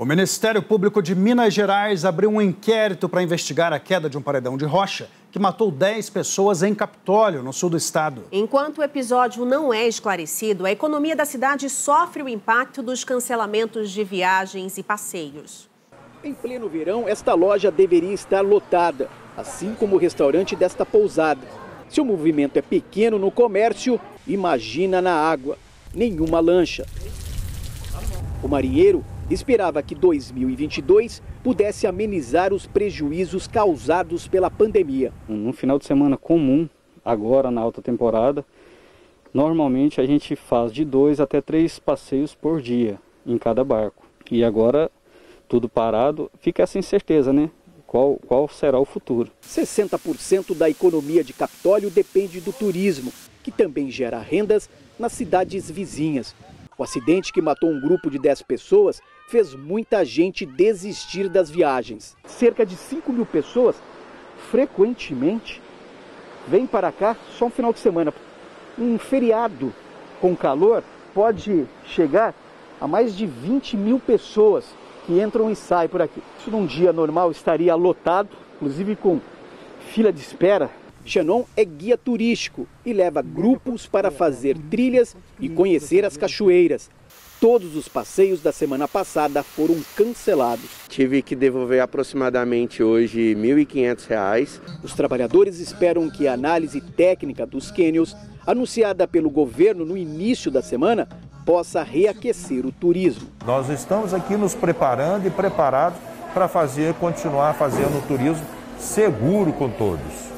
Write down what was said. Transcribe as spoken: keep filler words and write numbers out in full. O Ministério Público de Minas Gerais abriu um inquérito para investigar a queda de um paredão de rocha que matou dez pessoas em Capitólio, no sul do estado. Enquanto o episódio não é esclarecido, a economia da cidade sofre o impacto dos cancelamentos de viagens e passeios. Em pleno verão, esta loja deveria estar lotada, assim como o restaurante desta pousada. Se o movimento é pequeno no comércio, imagina na água. Nenhuma lancha. O marinheiro esperava que dois mil e vinte e dois pudesse amenizar os prejuízos causados pela pandemia. Um final de semana comum, agora na alta temporada, normalmente a gente faz de dois até três passeios por dia em cada barco. E agora, tudo parado, fica essa incerteza, né? Qual, qual será o futuro? sessenta por cento da economia de Capitólio depende do turismo, que também gera rendas nas cidades vizinhas. O acidente que matou um grupo de dez pessoas fez muita gente desistir das viagens. Cerca de cinco mil pessoas, frequentemente, vêm para cá só um final de semana. Um feriado com calor pode chegar a mais de vinte mil pessoas que entram e saem por aqui. Isso num dia normal estaria lotado, inclusive com fila de espera. Chenon é guia turístico e leva grupos para fazer trilhas e conhecer as cachoeiras. Todos os passeios da semana passada foram cancelados. Tive que devolver aproximadamente hoje mil e quinhentos reais. Os trabalhadores esperam que a análise técnica dos cânions, anunciada pelo governo no início da semana, possa reaquecer o turismo. Nós estamos aqui nos preparando e preparados para fazer, continuar fazendo o turismo seguro com todos.